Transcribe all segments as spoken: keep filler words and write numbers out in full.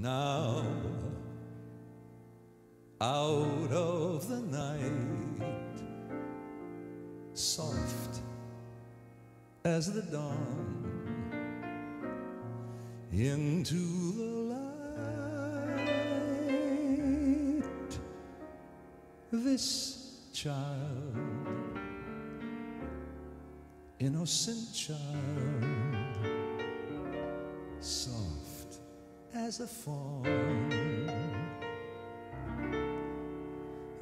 Now, out of the night, soft as the dawn, into the light, this child, innocent child, soft as a fawn,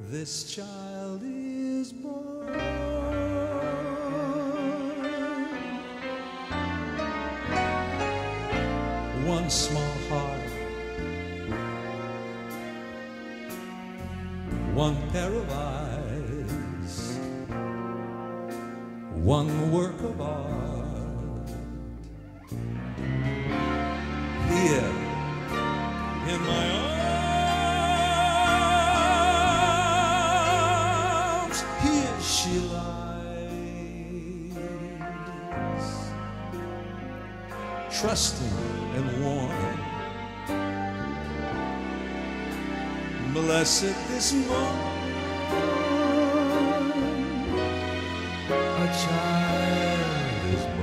this child is born. One small heart, one pair of eyes, one work of art. Here in my arms, here she lies, trusting and warm. Blessed this morn, a child is born.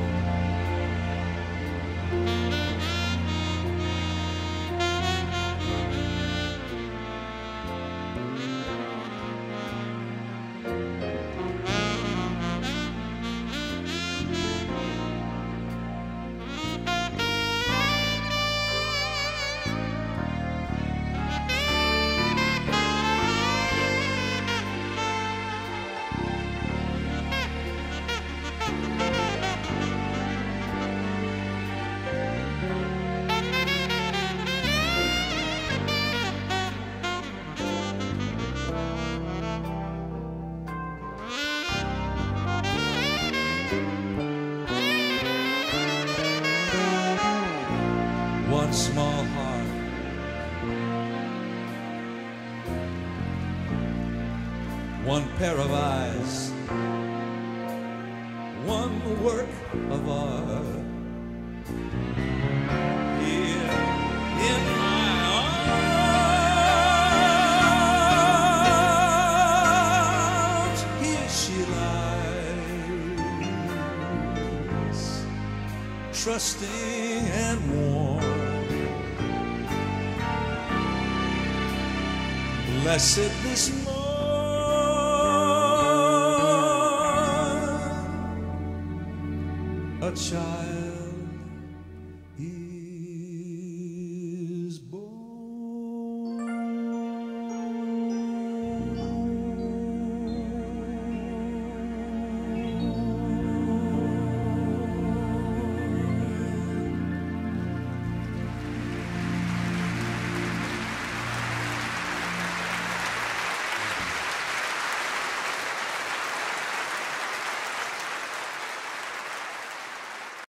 One small heart, one pair of eyes, one work of art. Here in my arms, here she lies, trusting and warm. Blessed this morn, a child.